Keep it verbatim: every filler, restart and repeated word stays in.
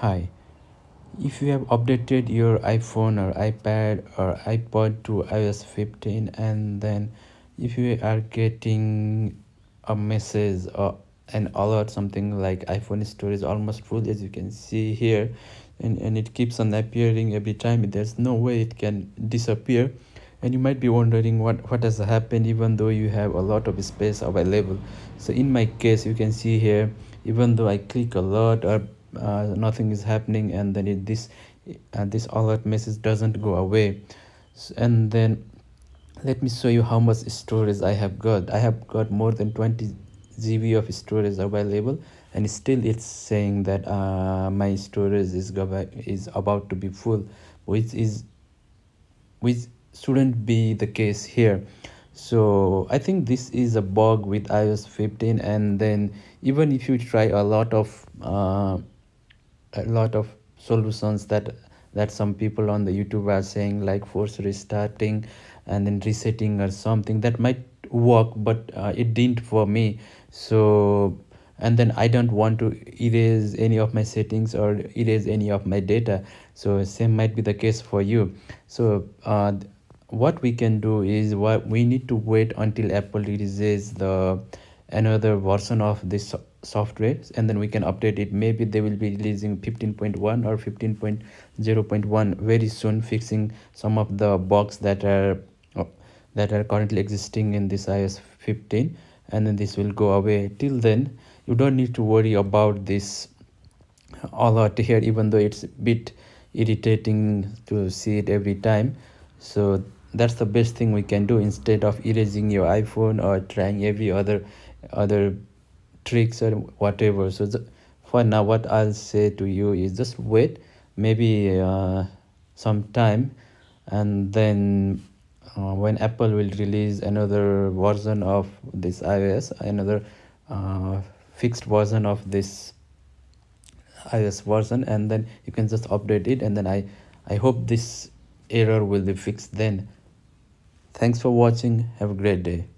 Hi, if you have updated your iPhone or iPad or iPod to i O S fifteen, and then if you are getting a message or an alert, something like iPhone storage is almost full, as you can see here, and, and it keeps on appearing every time. There's no way it can disappear, and you might be wondering what what has happened, even though you have a lot of space available. So in my case, you can see here, even though I click a lot, or Uh, nothing is happening, and then it, this uh, this alert message doesn't go away. So, and then let me show you how much storage I have got. I have got more than twenty G B of storage available, and still it's saying that uh, my storage is is about to be full, which is which shouldn't be the case here. So I think this is a bug with i O S fifteen, and then even if you try a lot of uh, a lot of solutions that that some people on the YouTube are saying, like force restarting and then resetting or something, that might work, but uh, it didn't for me. So, and then I don't want to erase any of my settings or erase any of my data, so same might be the case for you. So uh, what we can do is, what we need to wait until Apple releases the another version of this software, and then we can update it. Maybe they will be releasing fifteen point one or fifteen point zero point one very soon, fixing some of the bugs that are that are currently existing in this i O S fifteen, and then this will go away. Till then, you don't need to worry about this alert here, even though it's a bit irritating to see it every time. So that's the best thing we can do, instead of erasing your iPhone or trying every other other tricks or whatever. So the, for now, what I'll say to you is just wait, maybe uh, some time, and then uh, when Apple will release another version of this iOS, another uh, fixed version of this iOS version, and then you can just update it, and then I I hope this error will be fixed then. Thanks for watching. Have a great day.